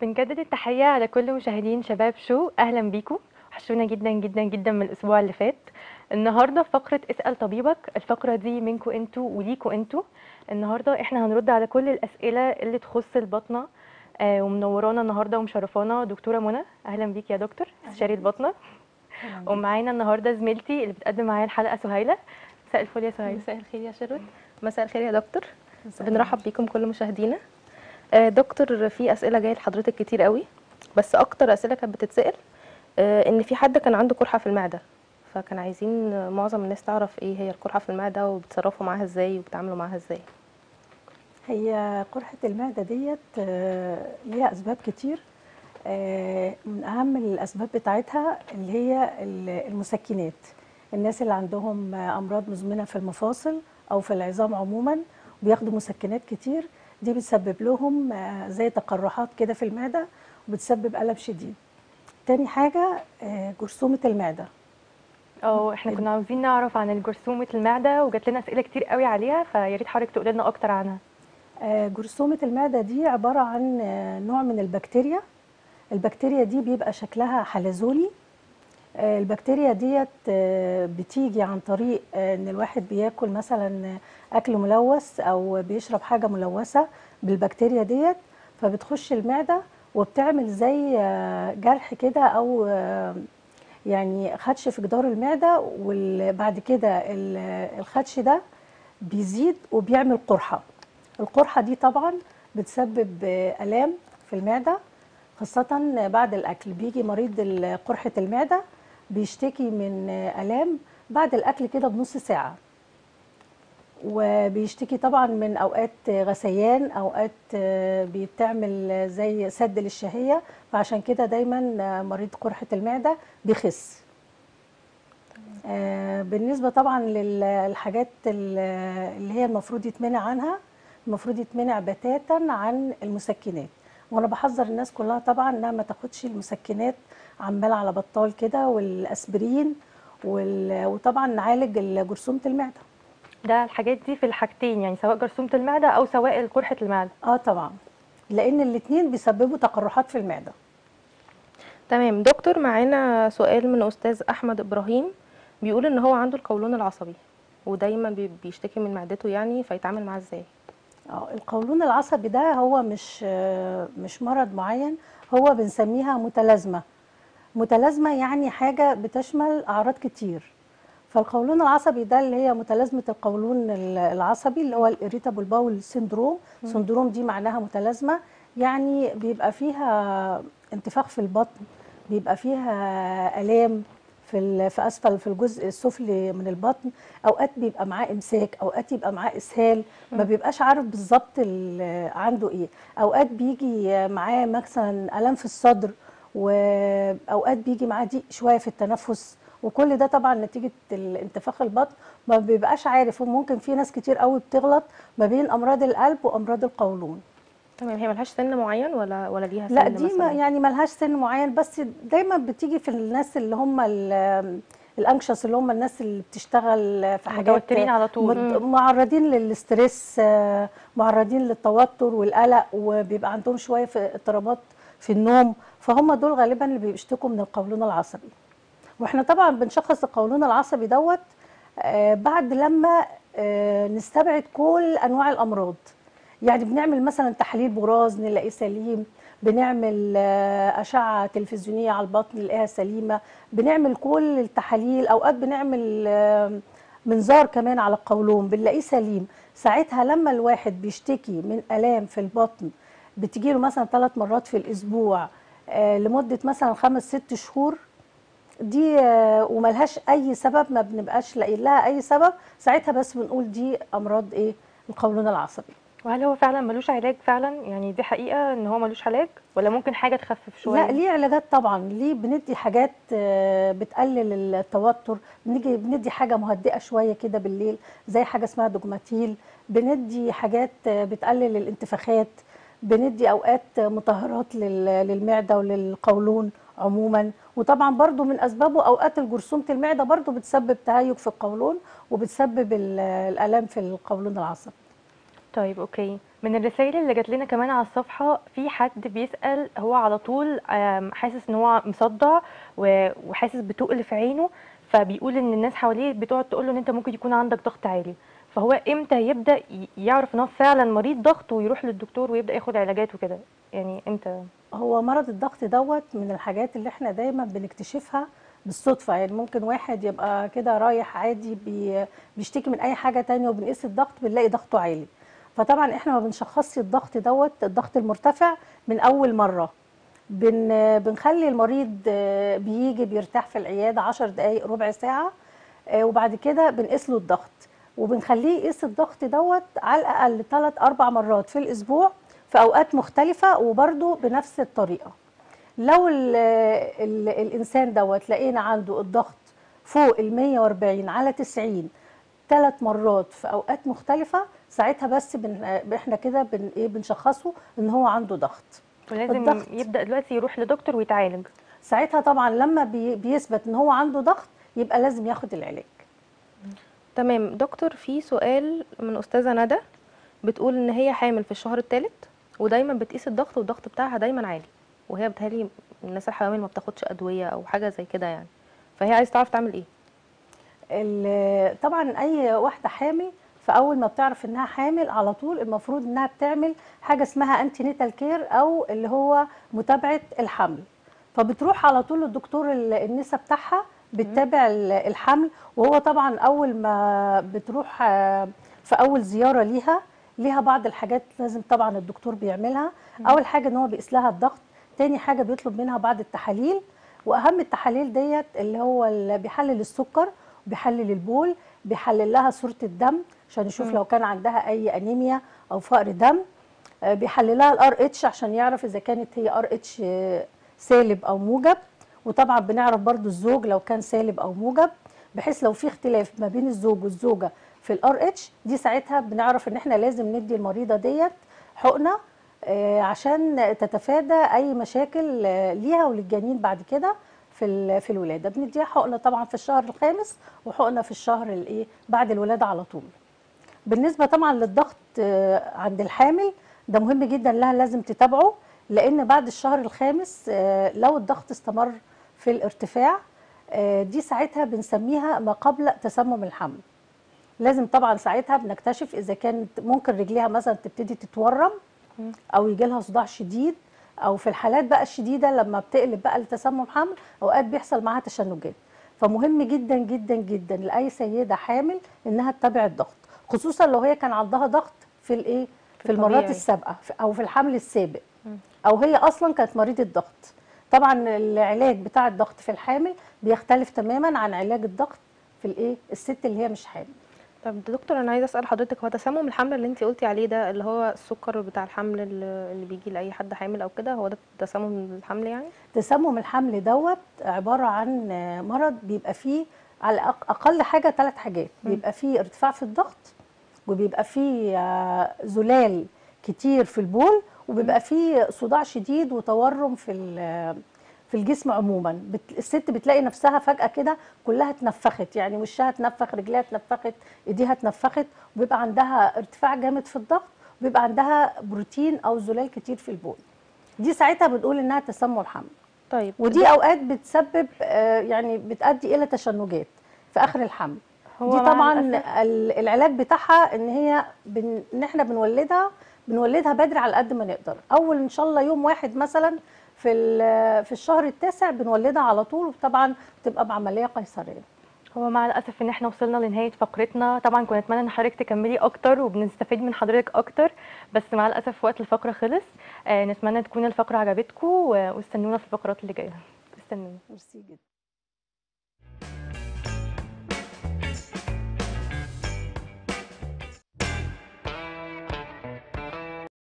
بنجدد التحيه على كل مشاهدين شباب شو، اهلا بيكم، وحشونا جدا جدا جدا من الاسبوع اللي فات. النهارده في فقره اسال طبيبك، الفقره دي منكم انتوا وليكم انتوا. النهارده احنا هنرد على كل الاسئله اللي تخص البطنه، ومنورانا النهارده ومشرفانا دكتوره منى، اهلا بيك يا دكتور استشاري البطنه. ومعانا النهارده زميلتي اللي بتقدم معايا الحلقه سهيله. مساء الفل يا سهيله. مساء الخير يا شيرود. مساء الخير يا دكتور، بنرحب بيكم كل مشاهدينا. دكتور، في اسئله جايه لحضرتك كتير قوي، بس اكتر اسئله كانت بتتسال ان في حد كان عنده قرحه في المعده، فكان عايزين معظم الناس تعرف ايه هي القرحه في المعده وبتصرفوا معاها ازاي وبتعاملوا معاها ازاي. هي قرحه المعده ديت ليها اسباب كتير، من اهم الاسباب بتاعتها اللي هي المسكنات. الناس اللي عندهم امراض مزمنه في المفاصل او في العظام عموما بياخدوا مسكنات كتير، دي بتسبب لهم زي تقرحات كده في المعده وبتسبب الم شديد. تاني حاجه جرثومه المعده. احنا كنا عاوزين نعرف عن جرثومه المعده وجات لنا اسئله كتير قوي عليها، فيا ريت حضرتك تقول لنا اكتر عنها. جرثومه المعده دي عباره عن نوع من البكتيريا. البكتيريا دي بيبقى شكلها حلزوني. البكتيريا ديت بتيجي عن طريق ان الواحد بياكل مثلا اكل ملوث او بيشرب حاجه ملوثه بالبكتيريا ديت، فبتخش المعده وبتعمل زي جرح كده او يعني خدش في جدار المعده، وبعد كده الخدش ده بيزيد وبيعمل قرحه. القرحه دي طبعا بتسبب الام في المعده خاصة بعد الأكل. بيجي مريض قرحة المعدة بيشتكي من آلام بعد الأكل كده بنص ساعة، وبيشتكي طبعا من أوقات غثيان، أوقات بيتعمل زي سد للشهية، فعشان كده دايما مريض قرحة المعدة بيخس. بالنسبة طبعا للحاجات اللي هي المفروض يتمنع عنها، المفروض يتمنع بتاتا عن المسكنات، وانا بحذر الناس كلها طبعا انها ما تاخدش المسكنات عمال على بطال كده والاسبرين وطبعا نعالج جرثومه المعده. ده الحاجات دي في الحاجتين، يعني سواء جرثومه المعده او سواء قرحه المعده. طبعا، لان الاثنين بيسببوا تقرحات في المعده. تمام دكتور، معانا سؤال من استاذ احمد ابراهيم، بيقول ان هو عنده القولون العصبي ودايما بيشتكي من معدته يعني، فيتعامل معاه ازاي؟ القولون العصبي ده هو مش مرض معين، هو بنسميها متلازمه. متلازمه يعني حاجه بتشمل اعراض كتير. فالقولون العصبي ده اللي هي متلازمه القولون العصبي اللي هو الاريتابل باول سندروم. سندروم دي معناها متلازمه، يعني بيبقى فيها انتفاخ في البطن، بيبقى فيها الام في اسفل في الجزء السفلي من البطن، اوقات بيبقى معاه امساك، اوقات يبقى معاه اسهال، ما بيبقاش عارف بالظبط عنده ايه، اوقات بيجي معاه مثلا الام في الصدر، واوقات بيجي معاه ضيق شويه في التنفس، وكل ده طبعا نتيجه انتفاخ البطن، ما بيبقاش عارف. وممكن في ناس كتير قوي بتغلط ما بين امراض القلب وامراض القولون. تمام، هي ملهاش سن معين ولا ليها سن؟ لا، دي يعني ملهاش سن معين، بس دايما بتيجي في الناس اللي هم الانكشس، اللي هم الناس اللي بتشتغل في حاجات متوترين على طول، معرضين للاسترس، معرضين للتوتر والقلق، وبيبقى عندهم شويه في اضطرابات في النوم، فهم دول غالبا اللي بيشتكوا من القولون العصبي. واحنا طبعا بنشخص القولون العصبي دوت بعد لما نستبعد كل انواع الامراض. يعني بنعمل مثلا تحليل براز نلاقيه سليم، بنعمل اشعه تلفزيونيه على البطن نلاقيها سليمه، بنعمل كل التحاليل، اوقات بنعمل منظار كمان على القولون بنلاقيه سليم. ساعتها لما الواحد بيشتكي من الام في البطن بتجيله مثلا 3 مرات في الاسبوع لمده مثلا 5 6 شهور، دي وملهاش اي سبب، ما بنبقاش لاقيين لها اي سبب، ساعتها بس بنقول دي امراض ايه؟ القولون العصبي. وهل هو فعلا ملوش علاج فعلا؟ يعني دي حقيقه ان هو ملوش علاج، ولا ممكن حاجه تخفف شويه؟ لا، ليه علاجات طبعا. ليه؟ بندي حاجات بتقلل التوتر، بندي حاجه مهدئه شويه كده بالليل زي حاجه اسمها دجماتيل، بندي حاجات بتقلل الانتفاخات، بندي اوقات مطهرات للمعده وللقولون عموما. وطبعا برضو من اسبابه اوقات جرثومه المعده برضو بتسبب تهيج في القولون وبتسبب الالام في القولون العصبي. طيب اوكي. من الرسائل اللي جات لنا كمان على الصفحه في حد بيسال، هو على طول حاسس ان هو مصدع وحاسس بتقل في عينه، فبيقول ان الناس حواليه بتقعد تقول له ان انت ممكن يكون عندك ضغط عالي، فهو امتى يبدا يعرف ان هو فعلا مريض ضغط ويروح للدكتور ويبدا ياخد علاجات وكده؟ يعني امتى؟ هو مرض الضغط دوت من الحاجات اللي احنا دايما بنكتشفها بالصدفه، يعني ممكن واحد يبقى كده رايح عادي بيشتكي من اي حاجه تانية وبنقيس الضغط بنلاقي ضغطه عالي، فطبعا احنا ما بنشخصش الضغط دوت الضغط المرتفع من اول مره، بنخلي المريض بيجي بيرتاح في العياده 10 دقائق ربع ساعه وبعد كده بنقيس له الضغط، وبنخليه يقيس الضغط دوت على الاقل 3-4 مرات في الاسبوع في اوقات مختلفه وبرده بنفس الطريقه. لو الانسان دوت لقينا عنده الضغط فوق ال 140/90 3 مرات في اوقات مختلفه، ساعتها بس احنا كده بنشخصه ان هو عنده ضغط، ولازم يبدا دلوقتي يروح لدكتور ويتعالج. ساعتها طبعا لما بيثبت ان هو عنده ضغط يبقى لازم ياخد العلاج. تمام دكتور، في سؤال من استاذه ندى بتقول ان هي حامل في الشهر الثالث ودايما بتقيس الضغط والضغط بتاعها دايما عالي، وهي بتهالي الناس الحوامل ما بتاخدش ادويه او حاجه زي كده يعني، فهي عايزه تعرف تعمل ايه؟ طبعا اي واحده حامل فاول ما بتعرف انها حامل على طول المفروض انها بتعمل حاجه اسمها انتي نيتال كير او اللي هو متابعه الحمل، فبتروح على طول للدكتور النساء بتاعها بتتابع الحمل، وهو طبعا اول ما بتروح في اول زياره ليها بعض الحاجات لازم طبعا الدكتور بيعملها. اول حاجه ان هو بيقيس لها الضغط، تاني حاجه بيطلب منها بعض التحاليل، واهم التحاليل ديت اللي هو بيحلل السكر، بيحلل البول، بيحلل لها صوره الدم عشان يشوف لو كان عندها اي انيميا او فقر دم، بيحلل لها الRH عشان يعرف اذا كانت هي RH سالب او موجب، وطبعا بنعرف برضو الزوج لو كان سالب او موجب، بحيث لو في اختلاف ما بين الزوج والزوجه في الRH دي ساعتها بنعرف ان احنا لازم ندي المريضه ديت حقنه عشان تتفادى اي مشاكل ليها وللجنين بعد كده في الولاده. بنديها حقنه طبعا في الشهر الخامس وحقنه في الشهر بعد الولاده على طول. بالنسبه طبعا للضغط عند الحامل ده مهم جدا لها، لازم تتابعه، لان بعد الشهر الخامس لو الضغط استمر في الارتفاع دي ساعتها بنسميها ما قبل تسمم الحمل. لازم طبعا ساعتها بنكتشف اذا كانت ممكن رجليها مثلا تبتدي تتورم او يجي لها صداع شديد، او في الحالات بقى الشديده لما بتقلب بقى لتسمم حمل اوقات بيحصل معاها تشنجات، فمهم جدا جدا جدا لاي سيده حامل انها تتابع الضغط، خصوصا لو هي كان عندها ضغط في المرات السابقه او في الحمل السابق، او هي اصلا كانت مريضه ضغط. طبعا العلاج بتاع الضغط في الحامل بيختلف تماما عن علاج الضغط في الست اللي هي مش حامل. طب دكتور، انا عايزه اسال حضرتك، هو تسمم الحمل اللي انت قلتي عليه ده اللي هو السكر بتاع الحمل اللي بيجي لاي حد حامل او كده، هو ده تسمم الحمل يعني؟ تسمم الحمل دوت عباره عن مرض بيبقى فيه على اقل حاجه 3 حاجات، بيبقى فيه ارتفاع في الضغط، وبيبقى فيه زلال كتير في البول، وبيبقى فيه صداع شديد وتورم في الجسم عموما. الست بتلاقي نفسها فجأة كده كلها اتنفخت، يعني وشها اتنفخ، رجلها اتنفخت، ايديها اتنفخت، وبيبقى عندها ارتفاع جامد في الضغط، وبيبقى عندها بروتين او زلال كتير في البول. دي ساعتها بنقول انها تسمم حمل. طيب، ودي اوقات بتسبب يعني بتؤدي الى تشنجات في اخر الحمل. دي طبعا العلاج بتاعها ان هي احنا بنولدها بدري على قد ما نقدر، اول ان شاء الله يوم 1 مثلا في الشهر التاسع بنولدها على طول، وطبعا بتبقى بعمليه قيصريه. هو مع الاسف ان احنا وصلنا لنهايه فقرتنا، طبعا كنا نتمنى ان حضرتك تكملي اكتر وبنستفيد من حضرتك اكتر، بس مع الاسف وقت الفقره خلص. نتمنى تكون الفقره عجبتكم واستنونا في الفقرات اللي جايه. استنونا. ميرسي جدا.